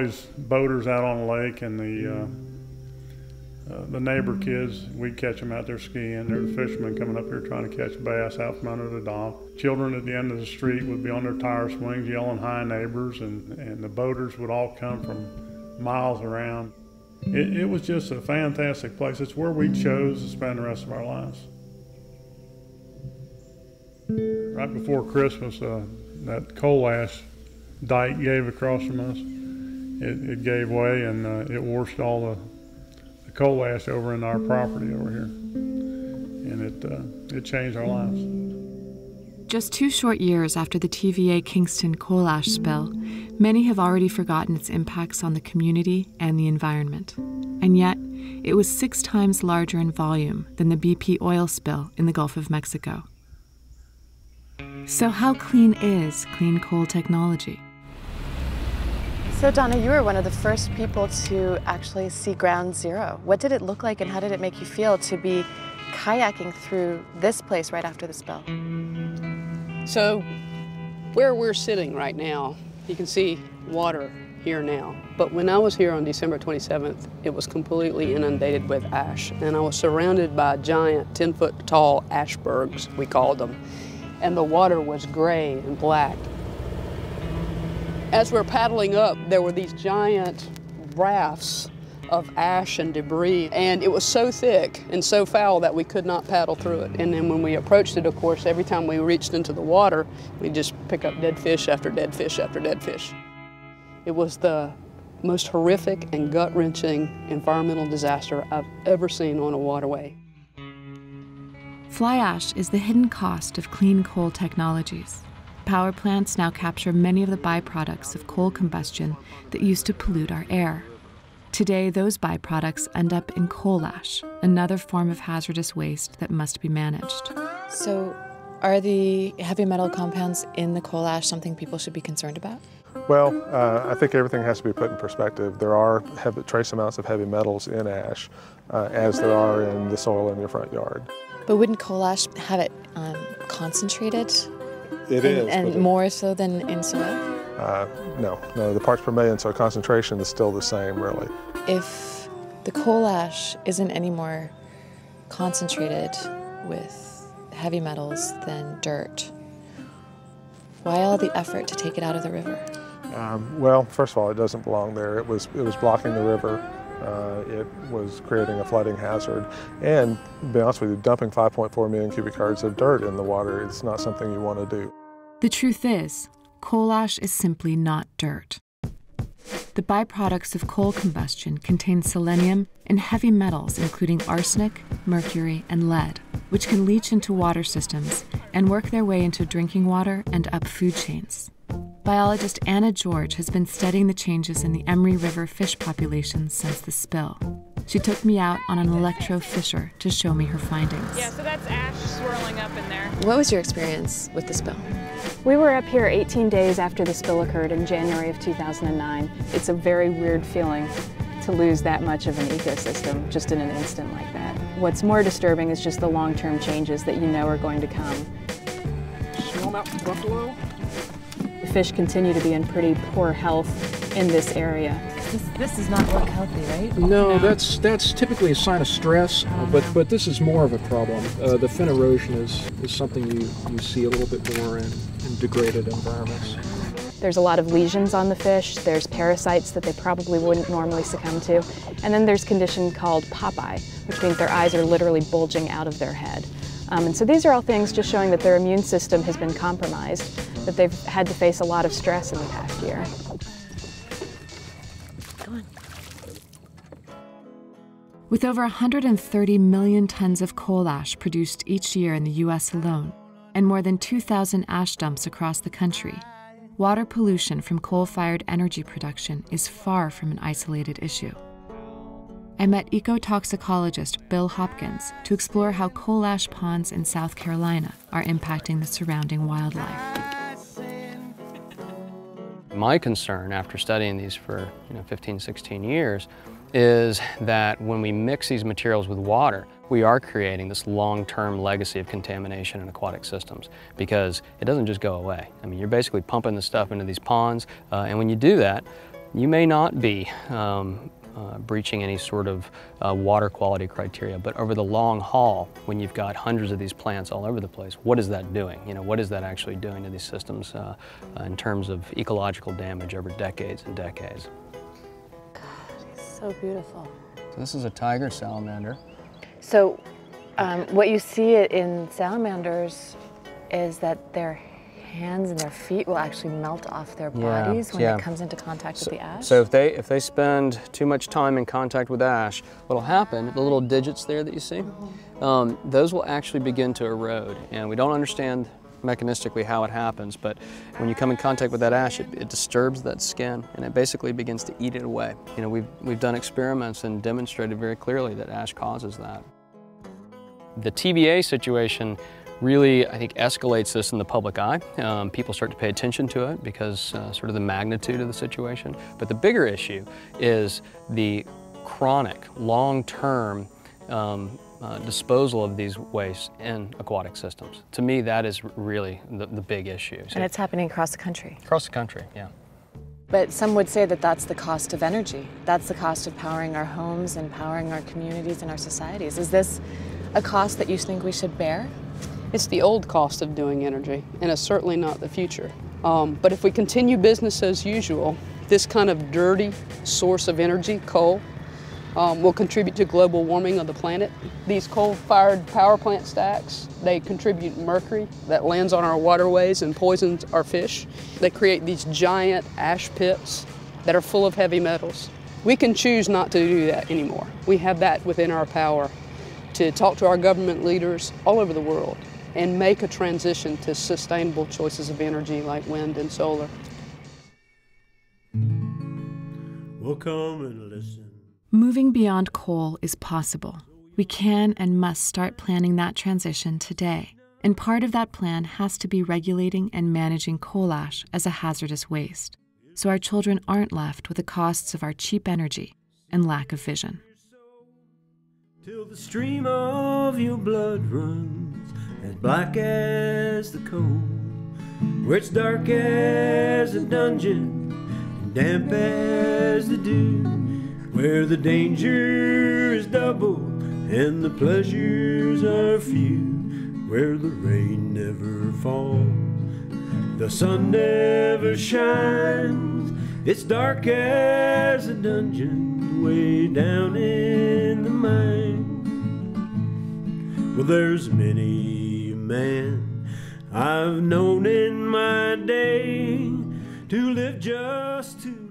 always boaters out on the lake, and the neighbor kids, we'd catch them out there skiing. There were fishermen coming up here trying to catch bass out from under the dock. Children at the end of the street would be on their tire swings yelling hi, neighbors, and the boaters would all come from miles around. It was just a fantastic place. It's where we chose to spend the rest of our lives. Right before Christmas, that coal ash dike gave across from us. It gave way, and it washed all the coal ash over into our property over here. And it changed our lives. Just 2 short years after the TVA Kingston coal ash spill, many have already forgotten its impacts on the community and the environment. And yet, it was 6 times larger in volume than the BP oil spill in the Gulf of Mexico. So how clean is clean coal technology? So Donna, you were one of the first people to actually see ground zero. What did it look like, and how did it make you feel to be kayaking through this place right after the spill? So where we're sitting right now, you can see water here now. But when I was here on December 27th, it was completely inundated with ash. And I was surrounded by giant 10-foot tall ash bergs, we called them. And the water was gray and black. As we're paddling up, there were these giant rafts of ash and debris, and it was so thick and so foul that we could not paddle through it. And then when we approached it, of course, every time we reached into the water, we'd just pick up dead fish after dead fish after dead fish. It was the most horrific and gut-wrenching environmental disaster I've ever seen on a waterway. Fly ash is the hidden cost of clean coal technologies. Power plants now capture many of the byproducts of coal combustion that used to pollute our air. Today, those byproducts end up in coal ash, another form of hazardous waste that must be managed. So are the heavy metal compounds in the coal ash something people should be concerned about? Well, I think everything has to be put in perspective. There are trace amounts of heavy metals in ash, as there are in the soil in your front yard. But wouldn't coal ash have it concentrated? It is. And more so than in soil? No, the parts per million, so concentration is still the same, really. If the coal ash isn't any more concentrated with heavy metals than dirt, why all the effort to take it out of the river? Well, first of all, it doesn't belong there. It was blocking the river. It was creating a flooding hazard, and to be honest with you, dumping 5.4 million cubic yards of dirt in the water, it's not something you want to do. The truth is, coal ash is simply not dirt. The byproducts of coal combustion contain selenium and heavy metals including arsenic, mercury, and lead, which can leach into water systems and work their way into drinking water and up food chains. Biologist Anna George has been studying the changes in the Emery River fish population since the spill. She took me out on an electrofisher to show me her findings. Yeah, so that's ash swirling up in there. What was your experience with the spill? We were up here 18 days after the spill occurred in January of 2009. It's a very weird feeling to lose that much of an ecosystem just in an instant like that. What's more disturbing is just the long-term changes that you know are going to come. Smallmouth buffalo? Fish continue to be in pretty poor health in this area. This does not look healthy, right? No, that's typically a sign of stress, but this is more of a problem. The fin erosion is something you see a little bit more in degraded environments. There's a lot of lesions on the fish, there's parasites that they probably wouldn't normally succumb to, and then there's a condition called Popeye, which means their eyes are literally bulging out of their head. And so these are all things just showing that their immune system has been compromised, that they've had to face a lot of stress in the past year. Go on. With over 130 million tons of coal ash produced each year in the U.S. alone, and more than 2,000 ash dumps across the country, water pollution from coal-fired energy production is far from an isolated issue. I met ecotoxicologist Bill Hopkins to explore how coal ash ponds in South Carolina are impacting the surrounding wildlife. My concern after studying these for 15, 16 years is that when we mix these materials with water, we are creating this long-term legacy of contamination in aquatic systems, because it doesn't just go away. I mean, you're basically pumping the stuff into these ponds, and when you do that, you may not be breaching any sort of water quality criteria, but over the long haul, when you've got hundreds of these plants all over the place, what is that doing? You know, what is that actually doing to these systems in terms of ecological damage over decades and decades? God, it's so beautiful. So this is a tiger salamander. So what you see in salamanders is that their hands and their feet will actually melt off their bodies when it comes into contact with the ash. So if they spend too much time in contact with ash, what'll happen, the little digits there that you see, those will actually begin to erode. And we don't understand mechanistically how it happens, but when you come in contact with that ash, it disturbs that skin and it basically begins to eat it away. You know, we've done experiments and demonstrated very clearly that ash causes that. The TBA situation really, I think, escalates this in the public eye. People start to pay attention to it because sort of the magnitude of the situation. But the bigger issue is the chronic, long-term disposal of these wastes in aquatic systems. To me, that is really the big issue. So, and it's happening across the country. Across the country, yeah. But some would say that that's the cost of energy. That's the cost of powering our homes and powering our communities and our societies. Is this a cost that you think we should bear? It's the old cost of doing energy, and it's certainly not the future. But if we continue business as usual, this kind of dirty source of energy, coal, will contribute to global warming of the planet. These coal-fired power plant stacks, they contribute mercury that lands on our waterways and poisons our fish. They create these giant ash pits that are full of heavy metals. We can choose not to do that anymore. We have that within our power to talk to our government leaders all over the world and make a transition to sustainable choices of energy like wind and solar. We'll come and listen. Moving beyond coal is possible. We can and must start planning that transition today. And part of that plan has to be regulating and managing coal ash as a hazardous waste, so our children aren't left with the costs of our cheap energy and lack of vision. Till the stream of your blood runs as black as the coal, where it's dark as a dungeon and damp as the dew, where the danger is double and the pleasures are few, where the rain never falls, the sun never shines. It's dark as a dungeon way down in the mine. Well, there's many a man I've known in my day to live just to